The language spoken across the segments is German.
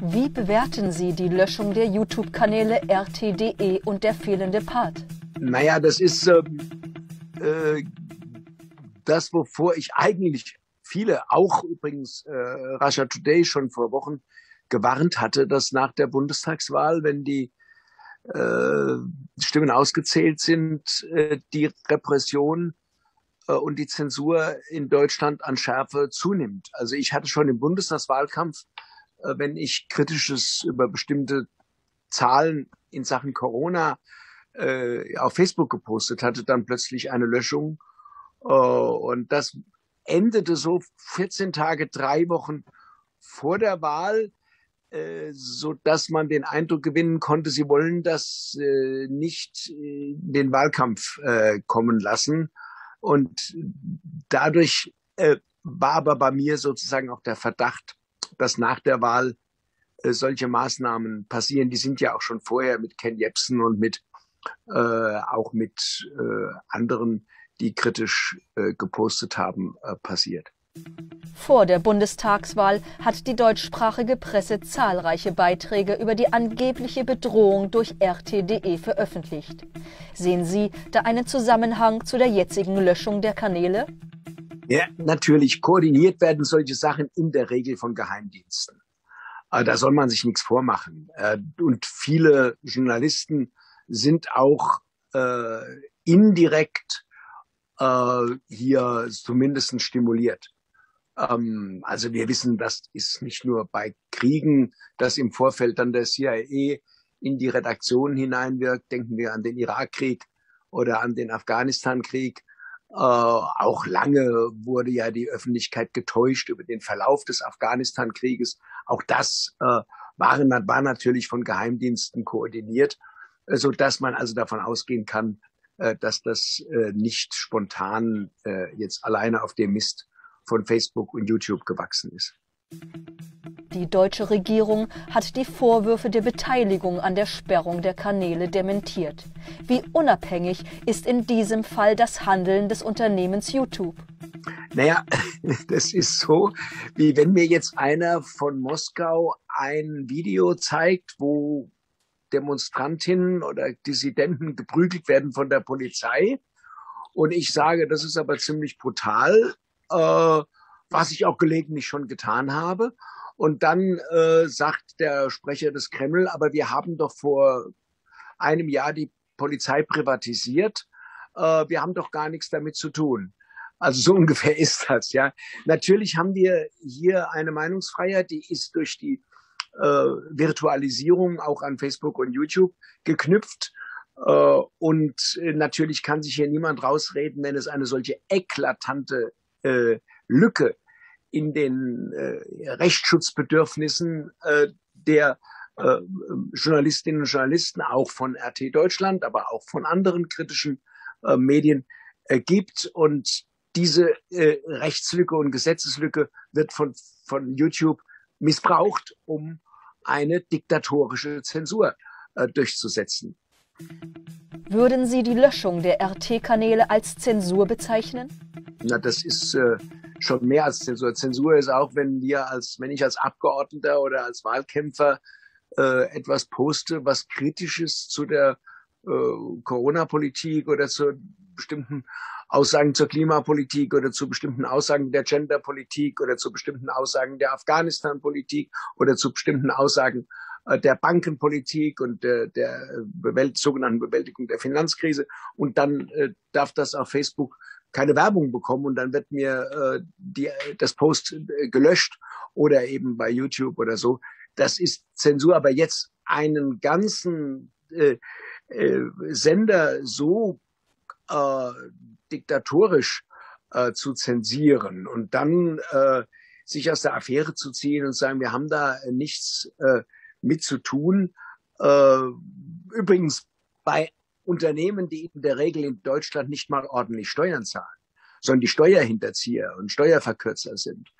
Wie bewerten Sie die Löschung der YouTube-Kanäle RTDE und der fehlende Part? Naja, das ist das, wovor ich eigentlich viele, auch übrigens Russia Today schon vor Wochen gewarnt hatte, dass nach der Bundestagswahl, wenn die Stimmen ausgezählt sind, die Repression und die Zensur in Deutschland an Schärfe zunimmt. Also ich hatte schon im Bundestagswahlkampf, wenn ich Kritisches über bestimmte Zahlen in Sachen Corona auf Facebook gepostet hatte, dann plötzlich eine Löschung. Und das endete so 14 Tage, 3 Wochen vor der Wahl, so dass man den Eindruck gewinnen konnte, sie wollen das nicht in den Wahlkampf kommen lassen. Und dadurch war aber bei mir sozusagen auch der Verdacht, dass nach der Wahl solche Maßnahmen passieren. Die sind ja auch schon vorher mit Ken Jebsen und mit auch mit anderen, die kritisch gepostet haben, passiert. Vor der Bundestagswahl hat die deutschsprachige Presse zahlreiche Beiträge über die angebliche Bedrohung durch RTDE veröffentlicht. Sehen Sie da einen Zusammenhang zu der jetzigen Löschung der Kanäle? Ja, natürlich. Koordiniert werden solche Sachen in der Regel von Geheimdiensten. Da soll man sich nichts vormachen. Und viele Journalisten sind auch indirekt hier zumindest stimuliert. Also wir wissen, das ist nicht nur bei Kriegen, dass im Vorfeld dann der CIA in die Redaktion hineinwirkt. Denken wir an den Irakkrieg oder an den Afghanistankrieg. Auch lange wurde ja die Öffentlichkeit getäuscht über den Verlauf des Afghanistankrieges. Auch das war natürlich von Geheimdiensten koordiniert, so dass man also davon ausgehen kann, dass das nicht spontan jetzt alleine auf dem Mist von Facebook und YouTube gewachsen ist. Die deutsche Regierung hat die Vorwürfe der Beteiligung an der Sperrung der Kanäle dementiert. Wie unabhängig ist in diesem Fall das Handeln des Unternehmens YouTube? Naja, das ist so, wie wenn mir jetzt einer von Moskau ein Video zeigt, wo Demonstrantinnen oder Dissidenten geprügelt werden von der Polizei. Und ich sage, das ist aber ziemlich brutal, was ich auch gelegentlich schon getan habe. Und dann sagt der Sprecher des Kreml, aber wir haben doch vor einem Jahr die Polizei privatisiert. Wir haben doch gar nichts damit zu tun. Also so ungefähr ist das, ja. Natürlich haben wir hier eine Meinungsfreiheit, die ist durch die Virtualisierung auch an Facebook und YouTube geknüpft. Und natürlich kann sich hier niemand rausreden, wenn es eine solche eklatante Lücke in den Rechtsschutzbedürfnissen der Journalistinnen und Journalisten, auch von RT Deutschland, aber auch von anderen kritischen Medien gibt. Und diese Rechtslücke und Gesetzeslücke wird von YouTube missbraucht, um eine diktatorische Zensur durchzusetzen. Würden Sie die Löschung der RT-Kanäle als Zensur bezeichnen? Na, das ist schon mehr als Zensur. Zensur ist auch, wenn ich als Abgeordneter oder als Wahlkämpfer etwas poste, was Kritisches zu der Corona-Politik oder zu bestimmten Aussagen zur Klimapolitik oder zu bestimmten Aussagen der Genderpolitik oder zu bestimmten Aussagen der Afghanistanpolitik oder zu bestimmten Aussagen der Bankenpolitik und der sogenannten Bewältigung der Finanzkrise. Und dann darf das auf Facebook keine Werbung bekommen und dann wird mir das Post gelöscht oder eben bei YouTube oder so. Das ist Zensur, aber jetzt einen ganzen Sender so diktatorisch zu zensieren und dann sich aus der Affäre zu ziehen und sagen, wir haben da nichts mit zu tun. Übrigens bei Unternehmen, die in der Regel in Deutschland nicht mal ordentlich Steuern zahlen, sondern die Steuerhinterzieher und Steuerverkürzer sind.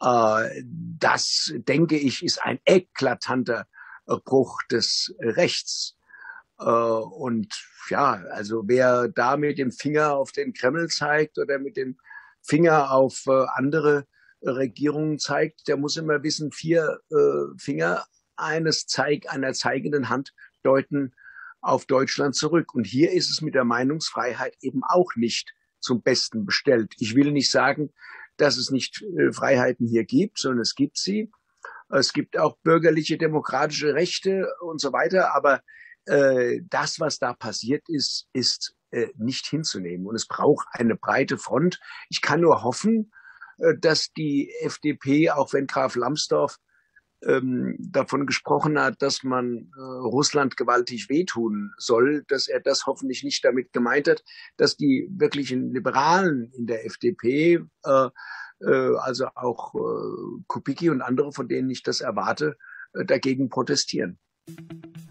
Das, denke ich, ist ein eklatanter Bruch des Rechts. Und ja, also wer da mit dem Finger auf den Kreml zeigt oder mit dem Finger auf andere Regierungen zeigt, der muss immer wissen, 4 Finger einer zeigenden Hand deuten auf Deutschland zurück. Und hier ist es mit der Meinungsfreiheit eben auch nicht zum Besten bestellt. Ich will nicht sagen, dass es nicht Freiheiten hier gibt, sondern es gibt sie. Es gibt auch bürgerliche, demokratische Rechte und so weiter. Aber das, was da passiert ist, ist nicht hinzunehmen. Und es braucht eine breite Front. Ich kann nur hoffen, dass die FDP, auch wenn Graf Lambsdorff davon gesprochen hat, dass man Russland gewaltig wehtun soll, dass er das hoffentlich nicht damit gemeint hat, dass die wirklichen Liberalen in der FDP, also auch Kubicki und andere, von denen ich das erwarte, dagegen protestieren.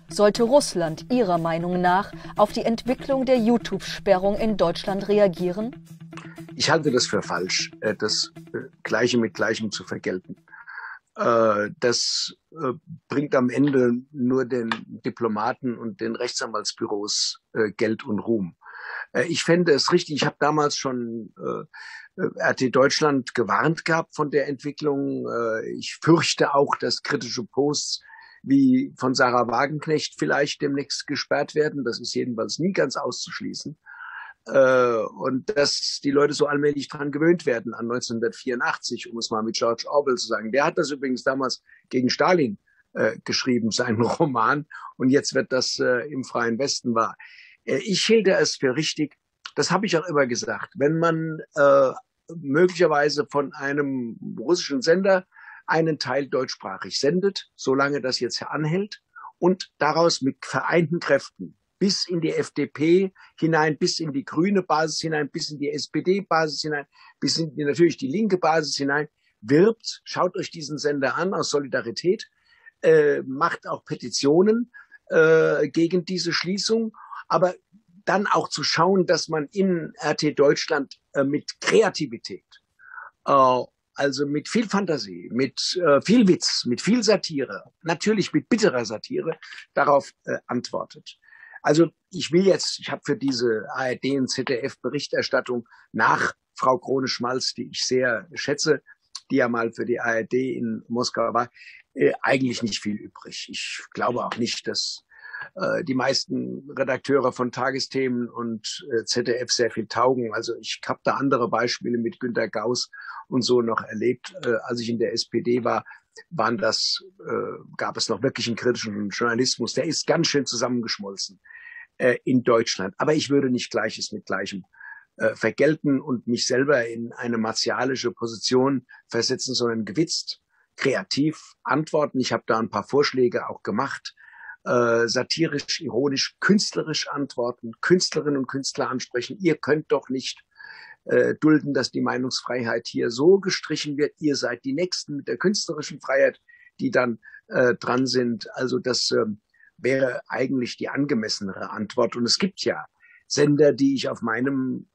Sollte Russland Ihrer Meinung nach auf die Entwicklung der YouTube-Sperrung in Deutschland reagieren? Ich halte das für falsch, das Gleiche mit Gleichem zu vergelten. Das bringt am Ende nur den Diplomaten und den Rechtsanwaltsbüros Geld und Ruhm. Ich fände es richtig, ich habe damals schon RT Deutschland gewarnt gehabt von der Entwicklung. Ich fürchte auch, dass kritische Posts wie von Sarah Wagenknecht vielleicht demnächst gesperrt werden. Das ist jedenfalls nie ganz auszuschließen. Und dass die Leute so allmählich dran gewöhnt werden an 1984, um es mal mit George Orwell zu sagen. Der hat das übrigens damals gegen Stalin geschrieben, seinen Roman. Und jetzt wird das im Freien Westen wahr. Ich hielte es für richtig, das habe ich auch immer gesagt, wenn man möglicherweise von einem russischen Sender einen Teil deutschsprachig sendet, solange das jetzt anhält, und daraus mit vereinten Kräften bis in die FDP hinein, bis in die grüne Basis hinein, bis in die SPD-Basis hinein, bis in natürlich die linke Basis hinein wirbt, schaut euch diesen Sender an aus Solidarität, macht auch Petitionen gegen diese Schließung, aber dann auch zu schauen, dass man in RT Deutschland mit Kreativität, also mit viel Fantasie, mit viel Witz, mit viel Satire, natürlich mit bitterer Satire, darauf antwortet. Also ich will jetzt, ich habe für diese ARD und ZDF Berichterstattung nach Frau Krone-Schmalz, die ich sehr schätze, die ja mal für die ARD in Moskau war, eigentlich nicht viel übrig. Ich glaube auch nicht, dass die meisten Redakteure von Tagesthemen und ZDF sehr viel taugen. Also ich habe da andere Beispiele mit Günter Gaus und so noch erlebt. Als ich in der SPD war, gab es noch wirklich einen kritischen Journalismus. Der ist ganz schön zusammengeschmolzen in Deutschland. Aber ich würde nicht Gleiches mit Gleichem vergelten und mich selber in eine martialische Position versetzen, sondern gewitzt, kreativ antworten. Ich habe da ein paar Vorschläge auch gemacht. Satirisch, ironisch, künstlerisch antworten, Künstlerinnen und Künstler ansprechen. Ihr könnt doch nicht dulden, dass die Meinungsfreiheit hier so gestrichen wird. Ihr seid die Nächsten mit der künstlerischen Freiheit, die dann dran sind. Also das wäre eigentlich die angemessenere Antwort. Und es gibt ja Sender, die ich auf meiner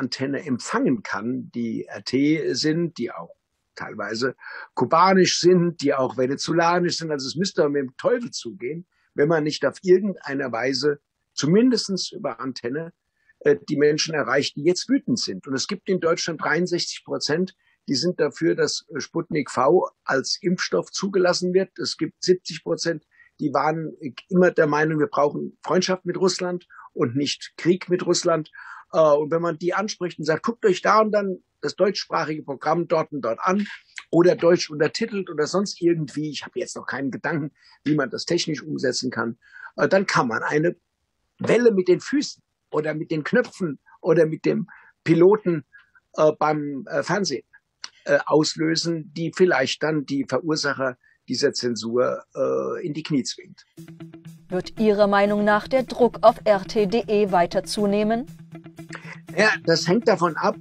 Antenne empfangen kann, die RT sind, die auch teilweise kubanisch sind, die auch venezolanisch sind. Also es müsste mit dem Teufel zugehen, wenn man nicht auf irgendeiner Weise, zumindest über Antenne, die Menschen erreicht, die jetzt wütend sind. Und es gibt in Deutschland 63%, die sind dafür, dass Sputnik V als Impfstoff zugelassen wird. Es gibt 70%, die waren immer der Meinung, wir brauchen Freundschaft mit Russland und nicht Krieg mit Russland. Und wenn man die anspricht und sagt, guckt euch da und dann das deutschsprachige Programm dort und dort an oder deutsch untertitelt oder sonst irgendwie, ich habe jetzt noch keinen Gedanken, wie man das technisch umsetzen kann, dann kann man eine Welle mit den Füßen oder mit den Knöpfen oder mit dem Piloten beim Fernsehen auslösen, die vielleicht dann die Verursacher dieser Zensur in die Knie zwingt. Wird Ihrer Meinung nach der Druck auf RTDE weiter zunehmen? Ja, das hängt davon ab,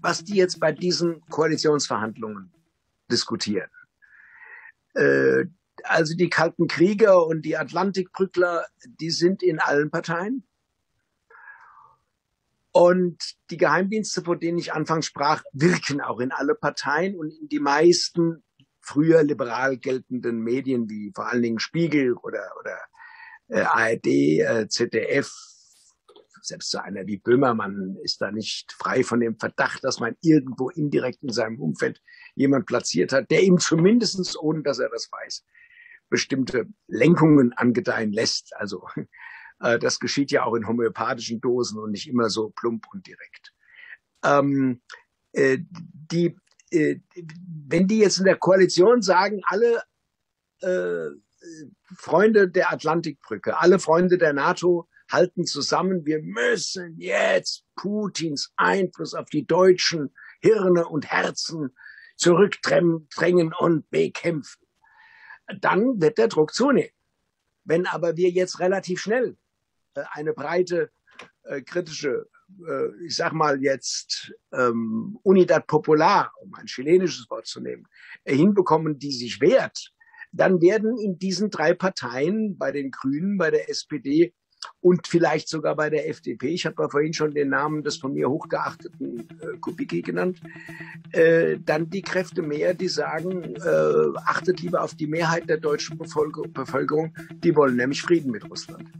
was die jetzt bei diesen Koalitionsverhandlungen diskutieren. Also die Kalten Krieger und die Atlantikbrückler, die sind in allen Parteien. Und die Geheimdienste, von denen ich anfangs sprach, wirken auch in alle Parteien und in die meisten früher liberal geltenden Medien, wie vor allen Dingen Spiegel oder ARD, ZDF, selbst so einer wie Böhmermann ist da nicht frei von dem Verdacht, dass man irgendwo indirekt in seinem Umfeld jemand platziert hat, der ihm zumindest, ohne dass er das weiß, bestimmte Lenkungen angedeihen lässt. Also das geschieht ja auch in homöopathischen Dosen und nicht immer so plump und direkt. Wenn die jetzt in der Koalition sagen, alle Freunde der Atlantikbrücke, alle Freunde der NATO halten zusammen, wir müssen jetzt Putins Einfluss auf die deutschen Hirne und Herzen zurückdrängen und bekämpfen, dann wird der Druck zunehmen. Wenn aber wir jetzt relativ schnell eine breite, kritische, ich sag mal jetzt Unidad Popular, um ein chilenisches Wort zu nehmen, hinbekommen, die sich wehrt, dann werden in diesen drei Parteien, bei den Grünen, bei der SPD und vielleicht sogar bei der FDP, ich habe ja vorhin schon den Namen des von mir hochgeachteten Kubicki genannt, dann die Kräfte mehr, die sagen, achtet lieber auf die Mehrheit der deutschen Bevölkerung, die wollen nämlich Frieden mit Russland.